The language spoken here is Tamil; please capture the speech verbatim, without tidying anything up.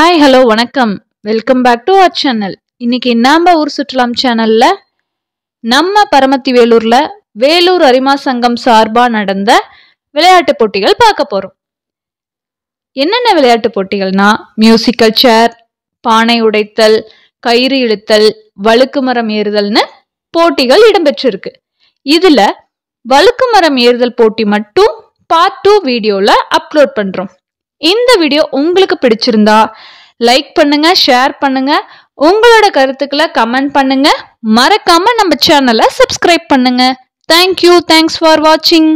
Hi, hello, வணக்கம். Welcome back to our channel. இன்னைக்கு நம்ம ஊர் சுற்றலாம் சேனல்ல நம்ம பரமத்தி வேலூர்ல வேலூர் அரிமா சங்கம் சார்பா நடந்த விளையாட்டு போட்டிகள் பார்க்க போறோம். என்னென்ன விளையாட்டு போட்டிகள்னா மியூசிக்கல் சேர், பானை உடைத்தல், கயிறு இழுத்தல், வழுக்குமரம் ஏறுதல்னு போட்டிகள் இடம்பெற்றிருக்கு. இதுல வழுக்குமரம் ஏறுதல் போட்டி மட்டும் பார்ட் டூ வீடியோல அப்லோட் பண்றோம். இந்த வீடியோ உங்களுக்கு பிடிச்சிருந்தா லைக் பண்ணுங்க, ஷேர் பண்ணுங்க, உங்களோட கருத்துக்களை கமெண்ட் பண்ணுங்க, மறக்காம நம்ம சேனலை சப்ஸ்கிரைப் பண்ணுங்க. Thank you, thanks for watching.